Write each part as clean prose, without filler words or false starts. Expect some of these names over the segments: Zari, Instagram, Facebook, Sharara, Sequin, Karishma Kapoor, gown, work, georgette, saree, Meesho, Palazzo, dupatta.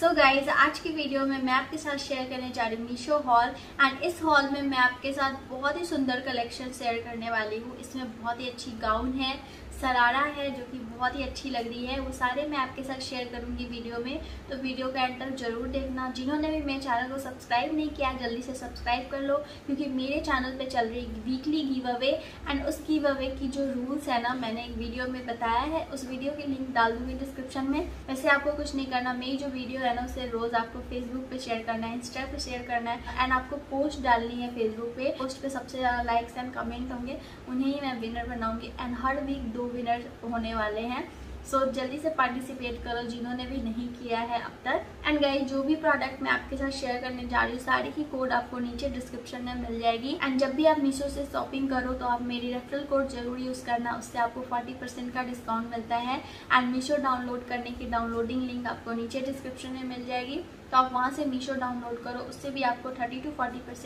So guys आज की video में मैं आपके साथ शेयर करने जा रही हूँ मीशो हॉल एंड इस हॉल में मैं आपके साथ बहुत ही सुंदर कलेक्शन शेयर करने वाली हूँ। इसमें बहुत ही अच्छी गाउन है, शरारा है जो कि बहुत ही अच्छी लग रही है, वो सारे मैं आपके साथ शेयर करूंगी वीडियो में, तो वीडियो का एंड तक जरूर देखना। जिन्होंने भी मेरे चैनल को सब्सक्राइब नहीं किया जल्दी से सब्सक्राइब कर लो, क्योंकि मेरे चैनल पे चल रही वीकली गिव अवे एंड उस गिव अवे की जो रूल्स है ना मैंने एक वीडियो में बताया है, उस वीडियो की लिंक डाल दूंगी डिस्क्रिप्शन में। वैसे आपको कुछ नहीं करना, मेरी जो वीडियो है ना उसे रोज आपको फेसबुक पे शेयर करना है, इंस्टा पे शेयर करना है एंड आपको पोस्ट डालनी है फेसबुक पे। पोस्ट पे सबसे ज़्यादा लाइक्स एंड कमेंट होंगे, उन्हें ही मैं विनर बनाऊंगी एंड हर वीक 2 विनर होने वाले हैं। सो जल्दी से पार्टिसिपेट करो जिन्होंने भी नहीं किया है अब तक। एंड गाइस जो भी प्रोडक्ट मैं आपके साथ शेयर करने जा रही हूँ सारी की कोड आपको नीचे डिस्क्रिप्शन में मिल जाएगी एंड जब भी आप मीशो से शॉपिंग करो तो आप मेरी रेफरल कोड जरूर यूज़ करना, उससे आपको 40% का डिस्काउंट मिलता है एंड मीशो डाउनलोड करने की डाउनलोडिंग लिंक आपको नीचे डिस्क्रिप्शन में मिल जाएगी, तो आप वहाँ से मीशो डाउनलोड करो, उससे भी आपको 30 से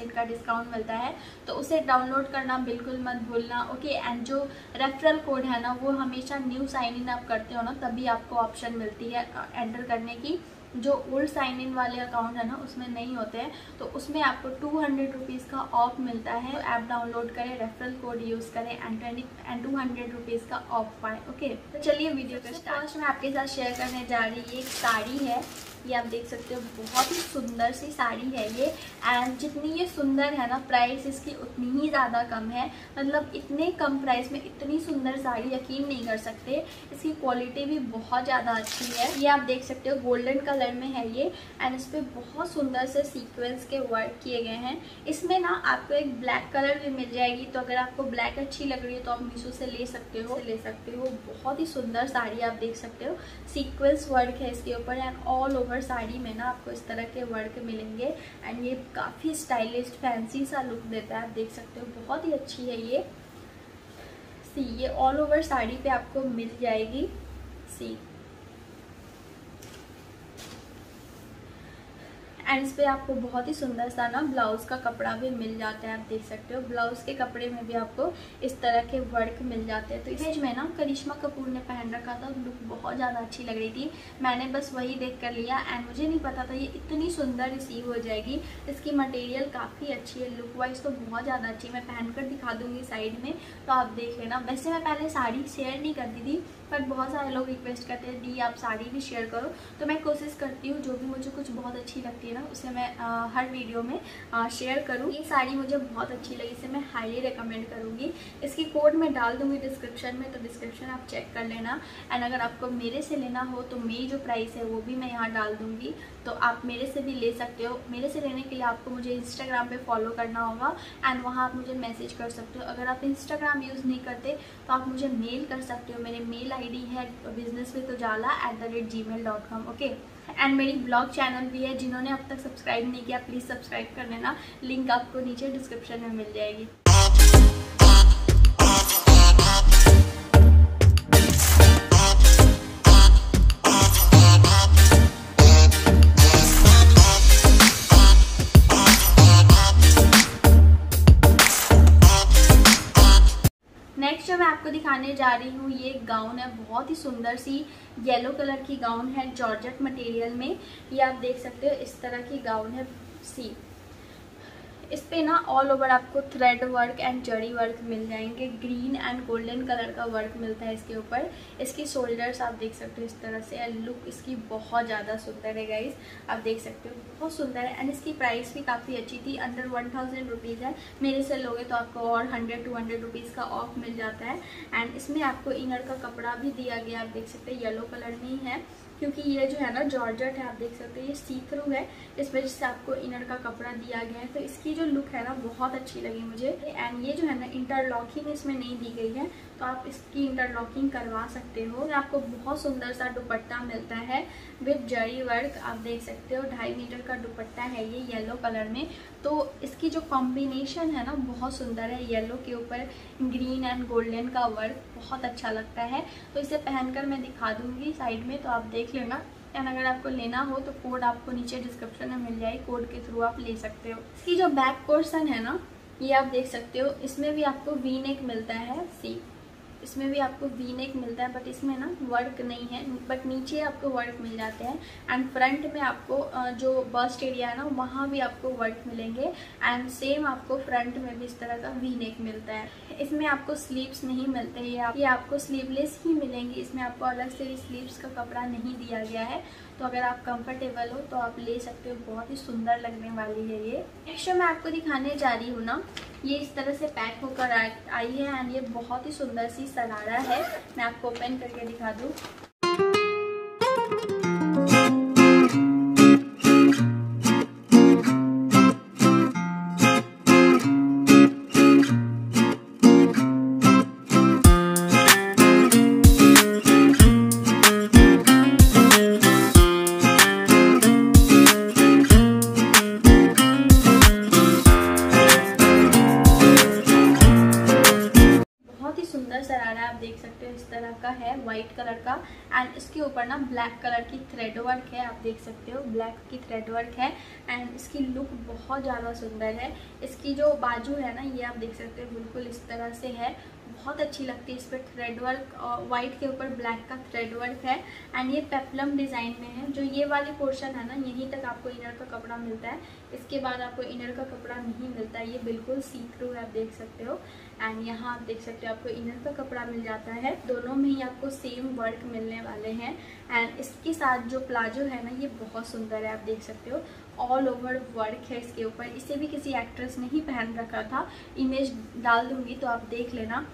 40% का डिस्काउंट मिलता है, तो उसे डाउनलोड करना बिल्कुल मत भूलना, ओके। एंड जो रेफरल कोड है ना वो हमेशा न्यू साइन इन आप करते हो ना तभी आपको ऑप्शन मिलती है एंटर करने की, जो ओल्ड साइन इन वाले अकाउंट है ना उसमें नहीं होते हैं, तो उसमें आपको 200 रुपीज़ का ऑफ मिलता है। तो ऐप डाउनलोड करें, रेफरल कोड यूज़ करें एंड 200 रुपीज़ का ऑफ पाएँ, ओके। तो चलिए वीडियो का फर्स्ट मैं आपके साथ शेयर करने जा रही है एक साड़ी है, ये आप देख सकते हो बहुत ही सुंदर सी साड़ी है ये एंड जितनी ये सुंदर है ना प्राइस इसकी उतनी ही ज़्यादा कम है, मतलब इतने कम प्राइस में इतनी सुंदर साड़ी यकीन नहीं कर सकते। इसकी क्वालिटी भी बहुत ज़्यादा अच्छी है, ये आप देख सकते हो गोल्डन कलर में है ये एंड इस पर बहुत सुंदर से सीक्वेंस के वर्क किए गए हैं। इसमें ना आपको एक ब्लैक कलर भी मिल जाएगी, तो अगर आपको ब्लैक अच्छी लग रही है तो आप मीशो से ले सकते हो। बहुत ही सुंदर साड़ी आप देख सकते हो, सीक्वेंस वर्क है इसके ऊपर एंड ऑल ओवर साड़ी में ना आपको इस तरह के वर्क मिलेंगे एंड ये काफ़ी स्टाइलिश फैंसी सा लुक देता है, आप देख सकते हो बहुत ही अच्छी है ये। सी ये ऑल ओवर साड़ी पे आपको मिल जाएगी, सी एंड इस पर आपको बहुत ही सुंदर सा ना ब्लाउज का कपड़ा भी मिल जाता है, आप देख सकते हो ब्लाउज के कपड़े में भी आपको इस तरह के वर्क मिल जाते हैं। तो इस में ना करिश्मा कपूर ने पहन रखा था, लुक बहुत ज़्यादा अच्छी लग रही थी, मैंने बस वही देख कर लिया एंड मुझे नहीं पता था ये इतनी सुंदर रिसीव हो जाएगी। इसकी मटेरियल काफ़ी अच्छी है, लुक वाइज तो बहुत ज़्यादा अच्छी, मैं पहन कर दिखा दूँगी साइड में तो आप देख लेना। वैसे मैं पहले साड़ी शेयर नहीं करती थी पर बहुत सारे लोग रिक्वेस्ट करते हैं दी आप साड़ी भी शेयर करो, तो मैं कोशिश करती हूँ जो भी मुझे कुछ बहुत अच्छी लगती है ना उसे मैं हर वीडियो में शेयर करूँ। ये साड़ी मुझे बहुत अच्छी लगी, इसे मैं हाईली रिकमेंड करूँगी, इसकी कोड मैं डाल दूँगी डिस्क्रिप्शन में, तो डिस्क्रिप्शन आप चेक कर लेना एंड अगर आपको मेरे से लेना हो तो मेरी जो प्राइस है वो भी मैं यहाँ डाल दूँगी, तो आप मेरे से भी ले सकते हो। मेरे से लेने के लिए आपको मुझे इंस्टाग्राम पर फॉलो करना होगा एंड वहाँ आप मुझे मैसेज कर सकते हो। अगर आप इंस्टाग्राम यूज़ नहीं करते तो आप मुझे मेल कर सकते हो, मेरे मेल आईडी है businesswithujalaa@gmail.com, ओके। एंड मेरी ब्लॉग चैनल भी है, जिन्होंने अब तक सब्सक्राइब नहीं किया प्लीज़ सब्सक्राइब कर लेना, लिंक आपको नीचे डिस्क्रिप्शन में मिल जाएगी। नेक्स्ट जो मैं आपको दिखाने जा रही हूँ ये गाउन है, बहुत ही सुंदर सी येलो कलर की गाउन है जॉर्जेट मटेरियल में, ये आप देख सकते हो इस तरह की गाउन है। सी इस पे ना ऑल ओवर आपको thread work and zari work मिल जाएंगे, ग्रीन एंड गोल्डन कलर का वर्क मिलता है इसके ऊपर। इसकी शोल्डर्स आप देख सकते हो इस तरह से, लुक इसकी बहुत ज़्यादा सुंदर है गाइस, आप देख सकते हो बहुत सुंदर है एंड इसकी प्राइस भी काफ़ी अच्छी थी, अंडर 1000 रुपीज़ है। मेरे से लोगे तो आपको और 100-200 रुपीज़ का ऑफ मिल जाता है एंड इसमें आपको इनर का कपड़ा भी दिया गया, आप देख सकते हैं येलो कलर में ही है, क्योंकि ये जो है ना जॉर्जेट है आप देख सकते हो ये सी थ्रू है, इस वजह से आपको इनर का कपड़ा दिया गया है। तो इसकी जो लुक है ना बहुत अच्छी लगी मुझे एंड ये जो है ना इंटरलॉकिंग इसमें नहीं दी गई है, तो आप इसकी इंटरलॉकिंग करवा सकते हो। आपको बहुत सुंदर सा दुपट्टा मिलता है विद जरी वर्क, आप देख सकते हो 2.5 मीटर का दुपट्टा है ये येलो कलर में, तो इसकी जो कॉम्बिनेशन है ना बहुत सुंदर है, येलो के ऊपर ग्रीन एंड गोल्डन का वर्क बहुत अच्छा लगता है। तो इसे पहनकर मैं दिखा दूँगी साइड में, तो आप देख लेना एंड अगर आपको लेना हो तो कोड आपको नीचे डिस्क्रिप्शन में मिल जाएगी, कोड के थ्रू आप ले सकते हो। इसकी जो बैक पोर्शन है ना ये आप देख सकते हो, इसमें भी आपको वी नेक मिलता है, सी इसमें भी आपको वी नेक मिलता है, बट इसमें ना वर्क नहीं है, बट नीचे आपको वर्क मिल जाते हैं एंड फ्रंट में आपको जो बस्ट एरिया है ना वहाँ भी आपको वर्क मिलेंगे एंड सेम आपको फ्रंट में भी इस तरह का वी नेक मिलता है। इसमें आपको स्लीव्स नहीं मिलते, ये आपको स्लीवलेस ही मिलेंगी, इसमें आपको अलग से स्लीव्स का कपड़ा नहीं दिया गया है। तो अगर आप कंफर्टेबल हो तो आप ले सकते हो, बहुत ही सुंदर लगने वाली है ये। नेक्स्ट जो मैं आपको दिखाने जा रही हूँ ना, ये इस तरह से पैक होकर आई है एंड ये बहुत ही सुंदर सी शरारा है। मैं आपको ओपन करके दिखा दूँ। व्हाइट कलर का एंड इसके ऊपर ना ब्लैक कलर की थ्रेड वर्क है, आप देख सकते हो ब्लैक की थ्रेड वर्क है एंड इसकी लुक बहुत ज़्यादा सुंदर है। इसकी जो बाजू है ना ये आप देख सकते हो बिल्कुल इस तरह से है, बहुत अच्छी लगती है। इस पर थ्रेड वर्क, वाइट के ऊपर ब्लैक का थ्रेड वर्क है एंड ये पेप्लम डिज़ाइन में है। जो ये वाली पोर्शन है ना यहीं तक आपको इनर का कपड़ा मिलता है, इसके बाद आपको इनर का कपड़ा नहीं मिलता है, ये बिल्कुल सी थ्रू है, आप देख सकते हो। एंड यहाँ आप देख सकते हो आपको इनर का कपड़ा मिल जाता है, दोनों में ही आपको सेम वर्क मिलने वाले हैं। एंड इसके साथ जो प्लाजो है ना ये बहुत सुंदर है, आप देख सकते हो ऑल ओवर वर्क है इसके ऊपर। इसे भी किसी एक्ट्रेस ने ही पहन रखा था, इमेज डाल दूँगी तो आप देख लेना।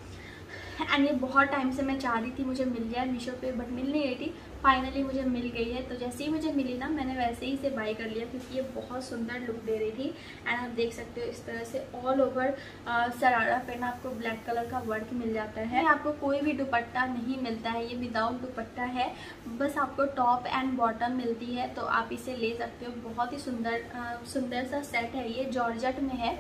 एंड ये बहुत टाइम से मैं चाह रही थी मुझे मिल जाए मीशो पे, बट मिल नहीं रही थी, फाइनली मुझे मिल गई है। तो जैसे ही मुझे मिली ना मैंने वैसे ही इसे बाई कर लिया क्योंकि ये बहुत सुंदर लुक दे रही थी। एंड आप देख सकते हो इस तरह से ऑल ओवर शरारा पे ना आपको ब्लैक कलर का वर्क मिल जाता है। आपको कोई भी दुपट्टा नहीं मिलता है, ये विदाउट दुपट्टा है, बस आपको टॉप एंड बॉटम मिलती है। तो आप इसे ले सकते हो, बहुत ही सुंदर सा सेट है। ये जॉर्जेट में है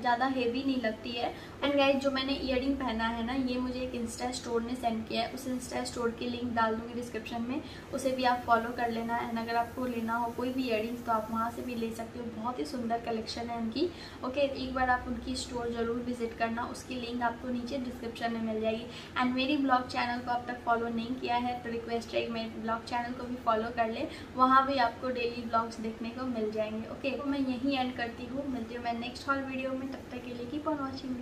ज़्यादा हेवी नहीं लगती है। एंड गाइस जो मैंने ईयरिंग पहना है ना ये मुझे एक इंस्टा स्टोर ने सेंड किया है, उस इंस्टा स्टोर की लिंक डाल दूँगी डिस्क्रिप्शन में, उसे भी आप फॉलो कर लेना। एंड अगर आपको लेना हो कोई भी इयररिंग्स तो आप वहाँ से भी ले सकते हो, बहुत ही सुंदर कलेक्शन है उनकी। ओके, एक बार आप उनकी स्टोर ज़रूर विजिट करना, उसकी लिंक आपको नीचे डिस्क्रिप्शन में मिल जाएगी। एंड मेरी ब्लॉग चैनल को अब तक फॉलो नहीं किया है तो रिक्वेस्ट है कि मेरे ब्लॉग चैनल को भी फॉलो कर ले, वहाँ भी आपको डेली ब्लॉग्स देखने को मिल जाएंगे। ओके, तो मैं यहीं एंड करती हूँ, मिलती हूँ मैं नेक्स्ट हॉल वीडियो में, तब तक के लिए कीप ऑन वॉचिंग।